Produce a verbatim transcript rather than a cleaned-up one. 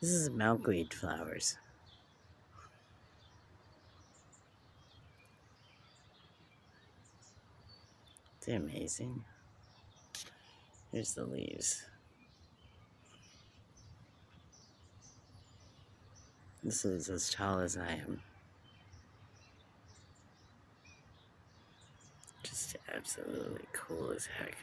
This is milkweed flowers. They're amazing. Here's the leaves. This is as tall as I am. Just absolutely cool as heck.